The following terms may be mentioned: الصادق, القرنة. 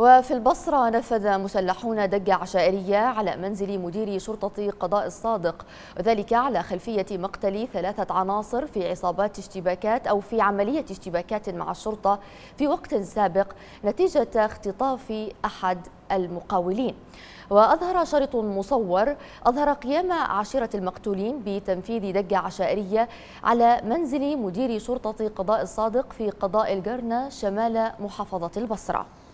وفي البصرة نفذ مسلحون ضجة عشائرية على منزل مدير شرطة قضاء الصادق، وذلك على خلفية مقتل 3 عناصر في عصابات اشتباكات أو في عملية اشتباكات مع الشرطة في وقت سابق نتيجة اختطاف أحد المقاولين. وأظهر شريط مصور قيام 10 المقتولين بتنفيذ ضجة عشائرية على منزل مدير شرطة قضاء الصادق في قضاء القرنة شمال محافظة البصرة.